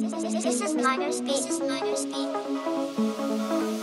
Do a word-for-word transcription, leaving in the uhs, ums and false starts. This is minor speed. This is minor speed.